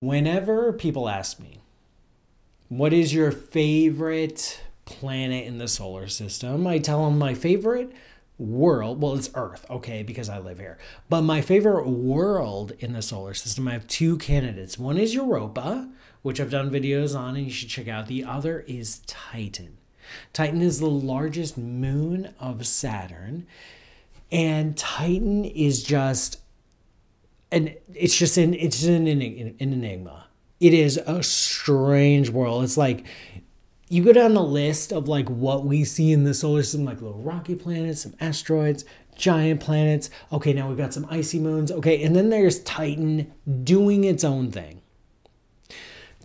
Whenever people ask me, what is your favorite planet in the solar system? I tell them my favorite world, well, it's Earth, okay, because I live here. But my favorite world in the solar system, I have two candidates. One is Europa, which I've done videos on and you should check out. The other is Titan. Titan is the largest moon of Saturn, and Titan is just an enigma. It is a strange world. It's like you go down the list of like what we see in the solar system, like little rocky planets, some asteroids, giant planets. Okay, now we've got some icy moons. Okay, and then there's Titan doing its own thing.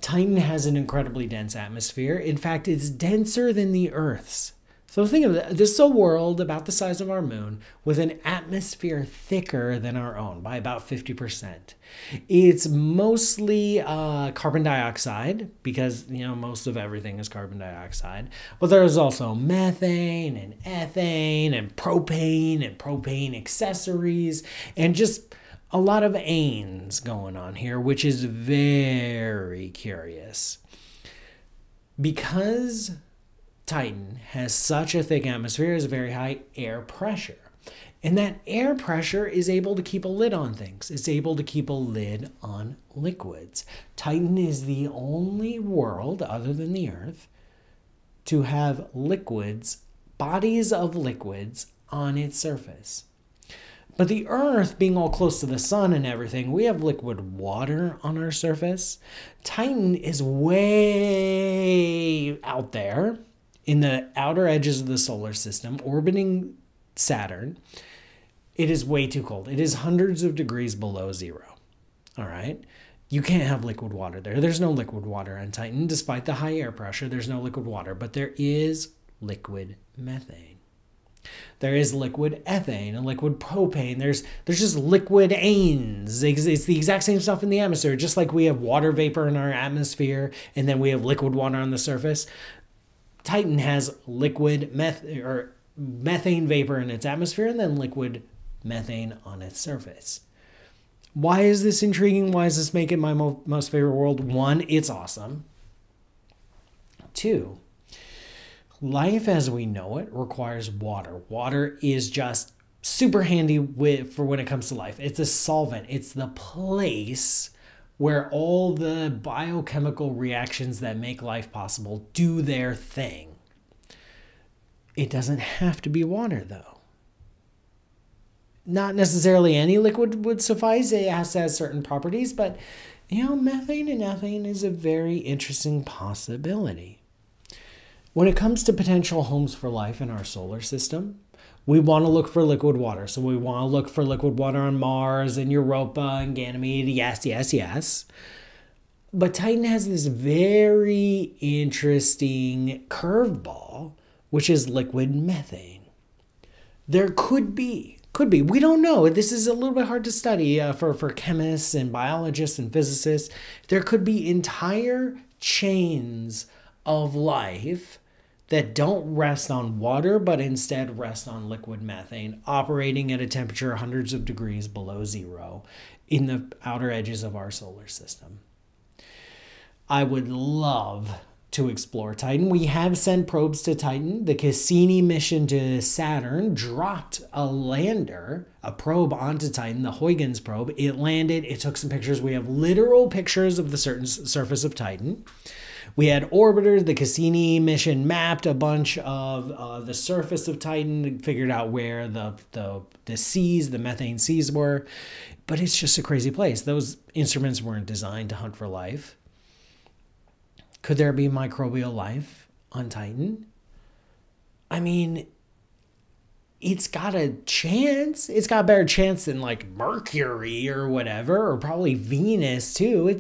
Titan has an incredibly dense atmosphere. In fact, it's denser than the Earth's. So think of it, this is a world about the size of our moon with an atmosphere thicker than our own by about 50%. It's mostly carbon dioxide because, you know, most of everything is carbon dioxide. But there's also methane and ethane and propane accessories and just a lot of anes going on here, which is very curious. Because Titan has such a thick atmosphere, is very high air pressure. And that air pressure is able to keep a lid on things. It's able to keep a lid on liquids. Titan is the only world other than the Earth to have liquids, bodies of liquids on its surface. But the Earth, being all close to the sun and everything, we have liquid water on our surface. Titan is way out there in the outer edges of the solar system, orbiting Saturn. It is way too cold. It is hundreds of degrees below zero. All right? You can't have liquid water there. There's no liquid water on Titan. Despite the high air pressure, there's no liquid water. But there is liquid methane. There is liquid ethane and liquid propane. There's just liquid anes. It's the exact same stuff in the atmosphere. Just like we have water vapor in our atmosphere and then we have liquid water on the surface, Titan has liquid methane vapor in its atmosphere and then liquid methane on its surface. Why is this intriguing? Why does this make it my most favorite world? One, it's awesome. Two, life as we know it requires water. Water is just super handy for when it comes to life. It's a solvent. It's the place where all the biochemical reactions that make life possible do their thing. It doesn't have to be water, though. Not necessarily any liquid would suffice. It has to have certain properties, but, you know, methane and ethane is a very interesting possibility. When it comes to potential homes for life in our solar system, we want to look for liquid water. So we want to look for liquid water on Mars and Europa and Ganymede. Yes, yes, yes. But Titan has this very interesting curveball, which is liquid methane. There could be. We don't know. This is a little bit hard to study for chemists and biologists and physicists. There could be entire chains of life that don't rest on water, but instead rest on liquid methane, operating at a temperature hundreds of degrees below zero in the outer edges of our solar system. I would love to explore Titan. We have sent probes to Titan. The Cassini mission to Saturn dropped a lander, a probe onto Titan, the Huygens probe. It landed, it took some pictures. We have literal pictures of the certain surface of Titan. We had orbiters. The Cassini mission mapped a bunch of the surface of Titan, figured out where the methane seas were. But it's just a crazy place. Those instruments weren't designed to hunt for life. Could there be microbial life on Titan? I mean, it's got a chance. It's got a better chance than like Mercury or whatever, or probably Venus too.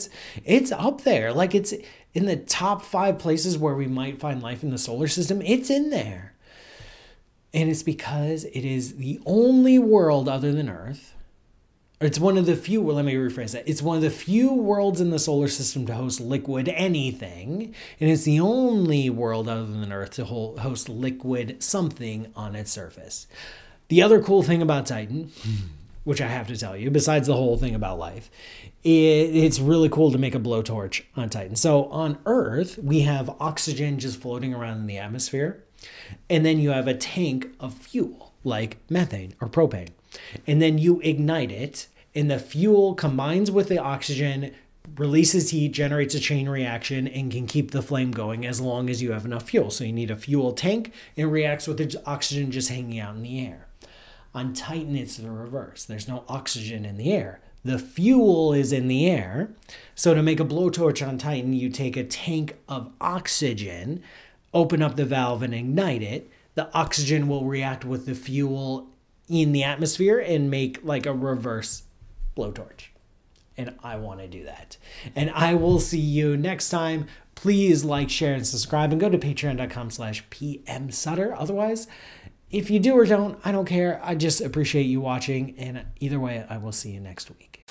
It's up there. Like it's in the top 5 places where we might find life in the solar system, it's in there. And it's because it is the only world other than Earth. It's one of the few, well, let me rephrase that. It's one of the few worlds in the solar system to host liquid anything. And it's the only world other than Earth to host liquid something on its surface. The other cool thing about Titan which I have to tell you, besides the whole thing about life, it's really cool to make a blowtorch on Titan. So on Earth, we have oxygen just floating around in the atmosphere, and then you have a tank of fuel, like methane or propane, and then you ignite it, and the fuel combines with the oxygen, releases heat, generates a chain reaction, and can keep the flame going as long as you have enough fuel. So you need a fuel tank, and it reacts with the oxygen just hanging out in the air. On Titan, it's the reverse. There's no oxygen in the air. The fuel is in the air. So to make a blowtorch on Titan, you take a tank of oxygen, open up the valve and ignite it. The oxygen will react with the fuel in the atmosphere and make like a reverse blowtorch. And I want to do that. And I will see you next time. Please like, share, and subscribe, and go to patreon.com/pmsutter. Otherwise, if you do or don't, I don't care. I just appreciate you watching, and either way, I will see you next week.